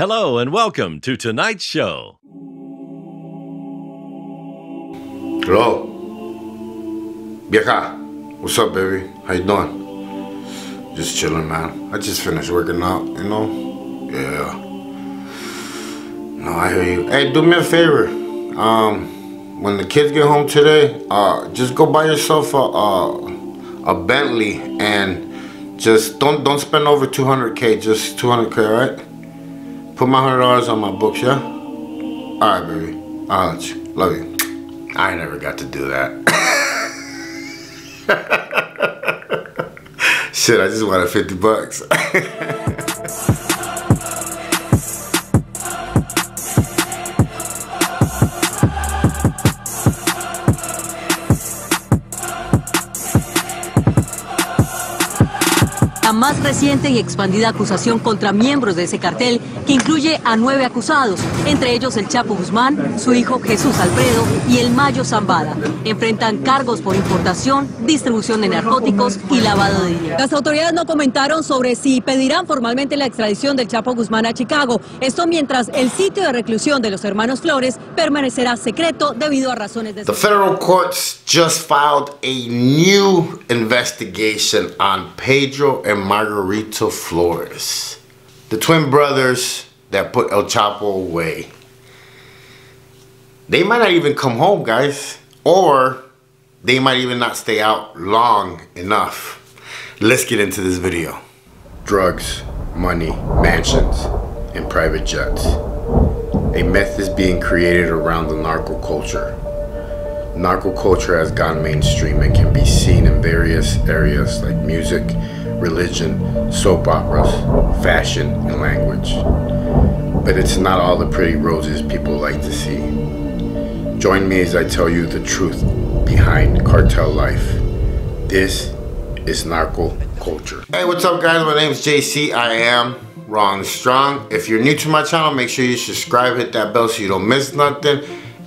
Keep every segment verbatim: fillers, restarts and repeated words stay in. Hello and welcome to tonight's show. Hello. Vieja. What's up, baby? How you doing? Just chilling, man. I just finished working out, you know? Yeah. No, I hear you. Hey, do me a favor. Um, when the kids get home today, uh, just go buy yourself a, a, a Bentley and just don't, don't spend over two hundred K, just two hundred K, all right? Put my hundred dollars on my books, yeah? Alright, baby. I'll let you. Love you. I never got to do that. Shit, I just wanted fifty bucks. La más reciente y expandida acusación contra miembros de ese cartel, que incluye a nueve acusados, entre ellos el Chapo Guzmán, su hijo Jesús Alfredo y el Mayo Zambada. Enfrentan cargos por importación, distribución de narcóticos y lavado de dinero. Las autoridades no comentaron sobre si pedirán formalmente la extradición del Chapo Guzmán a Chicago. Esto mientras el sitio de reclusión de los hermanos Flores permanecerá secreto debido a razones de... The federal courts just filed a new investigation on Pedro and Margarito Flores, the twin brothers that put El Chapo away. They might not even come home, guys, or they might even not stay out long enough. Let's get into this video. Drugs, money, mansions, and private jets. A myth is being created around the narco culture. Narco culture has gone mainstream and can be seen in various areas like music, religion, soap operas, fashion, and language. But it's not all the pretty roses people like to see. Join me as I tell you the truth behind cartel life. This is narco culture. Hey, what's up, guys? My name is J C. I am Wrong Strong. If you're new to my channel, make sure you subscribe, hit that bell so you don't miss nothing.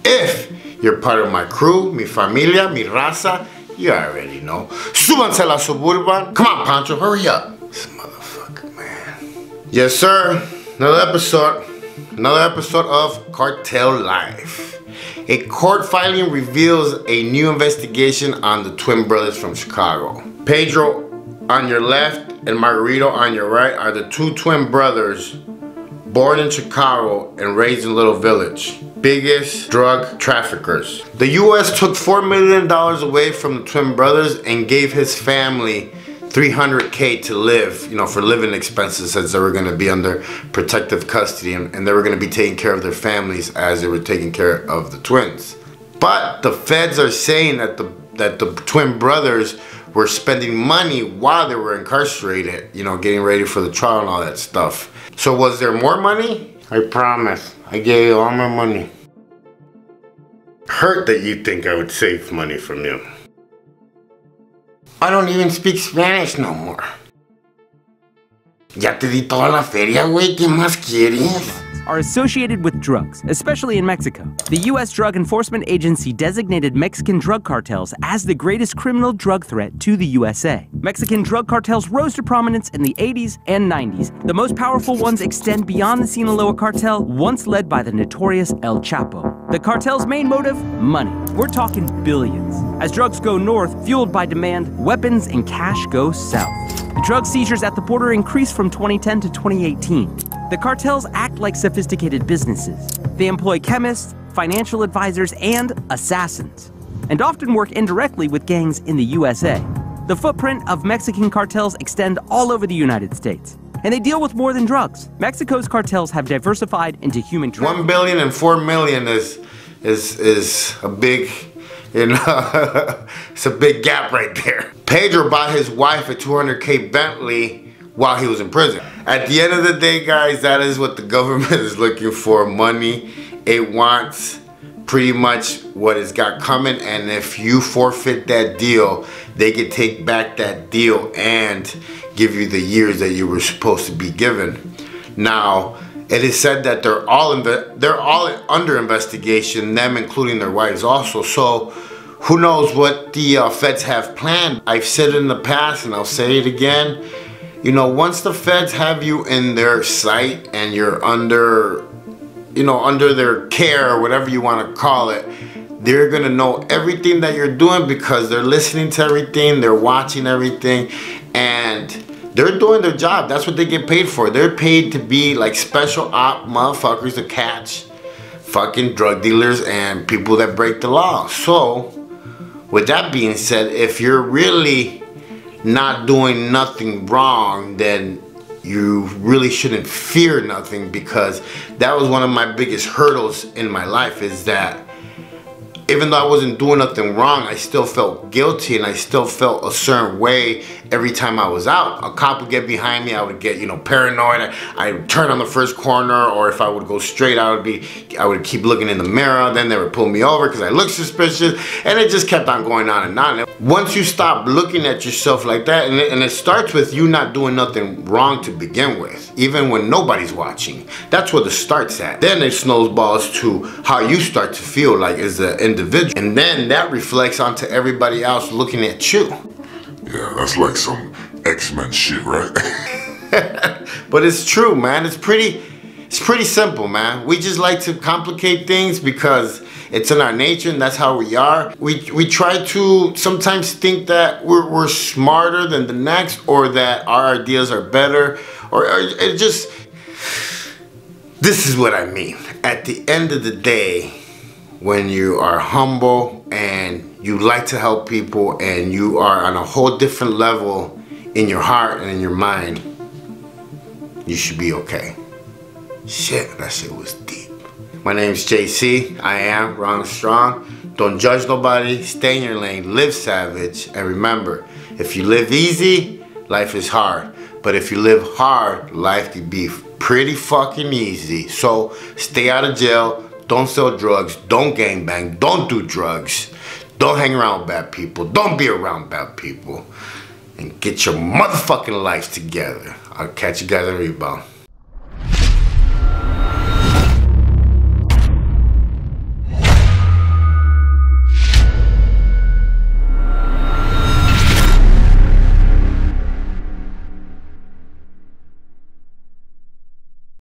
If you're part of my crew, mi familia, mi raza, you already know. Súbanse la suburban. Come on, Pancho, hurry up. This motherfucker, man. Yes, sir. Another episode. Another episode of Cartel Life. A court filing reveals a new investigation on the twin brothers from Chicago. Pedro on your left and Margarito on your right are the two twin brothers born in Chicago and raised in Little Village. Biggest drug traffickers. The U S took four million dollars away from the twin brothers and gave his family three hundred K to live, you know, for living expenses, as they were going to be under protective custody and, and they were going to be taking care of their families as they were taking care of the twins. But the feds are saying that the that the twin brothers were spending money while they were incarcerated, you know, getting ready for the trial and all that stuff. So was there more money? I promise. I gave you all my money. Hurt that you think I would save money from you. I don't even speak Spanish no more. Ya te di toda la feria, güey. ¿Qué más quieres? Are associated with drugs, especially in Mexico. The U S Drug Enforcement Agency designated Mexican drug cartels as the greatest criminal drug threat to the U S A. Mexican drug cartels rose to prominence in the eighties and nineties. The most powerful ones extend beyond the Sinaloa Cartel, once led by the notorious El Chapo. The cartel's main motive? Money. We're talking billions. As drugs go north, fueled by demand, weapons and cash go south. The drug seizures at the border increased from twenty ten to twenty eighteen. The cartels act like sophisticated businesses. They employ chemists, financial advisors, and assassins, and often work indirectly with gangs in the U S A. The footprint of Mexican cartels extend all over the United States, and they deal with more than drugs. Mexico's cartels have diversified into human trafficking. One billion and four million is is is a big, you know, it's a big gap right there. Pedro bought his wife a two hundred K Bentley while he was in prison. At the end of the day, guys, that is what the government is looking for, money. It wants pretty much what it's got coming, and if you forfeit that deal, they can take back that deal and give you the years that you were supposed to be given. Now, it is said that they're all inve they're all under investigation, them including their wives also, so who knows what the uh, feds have planned. I've said it in the past and I'll say it again. you know, once the feds have you in their sight and you're under, you know, under their care or whatever you want to call it, they're going to know everything that you're doing because they're listening to everything, they're watching everything, and they're doing their job. That's what they get paid for. They're paid to be like special op motherfuckers to catch fucking drug dealers and people that break the law. So, with that being said, if you're really not doing nothing wrong, then you really shouldn't fear nothing, because that was one of my biggest hurdles in my life, is that even though I wasn't doing nothing wrong, I still felt guilty and I still felt a certain way every time I was out. A cop would get behind me, I would get, you know, paranoid. I, I'd turn on the first corner, or if I would go straight, I would be, I would keep looking in the mirror. Then they would pull me over because I looked suspicious, and it just kept on going on and on. Once you stop looking at yourself like that, and it, and it starts with you not doing nothing wrong to begin with, even when nobody's watching. That's where the starts at. Then it snowballs to how you start to feel like as an individual, and then that reflects onto everybody else looking at you. Yeah, that's like some X-Men shit, right? But it's true, man. It's pretty, it's pretty simple, man. We just like to complicate things because it's in our nature and that's how we are. We, we try to sometimes think that we're, we're smarter than the next, or that our ideas are better, or, or it just... This is what I mean. At the end of the day, when you are humble and you like to help people and you are on a whole different level in your heart and in your mind, you should be okay. Shit, that shit was deep. My name's J C. I am Wrong to Strong. Don't judge nobody. Stay in your lane. Live savage. And remember, if you live easy, life is hard. But if you live hard, life can be pretty fucking easy. So stay out of jail. Don't sell drugs. Don't gangbang. Don't do drugs. Don't hang around bad people. Don't be around bad people. And get your motherfucking life together. I'll catch you guys on the rebound.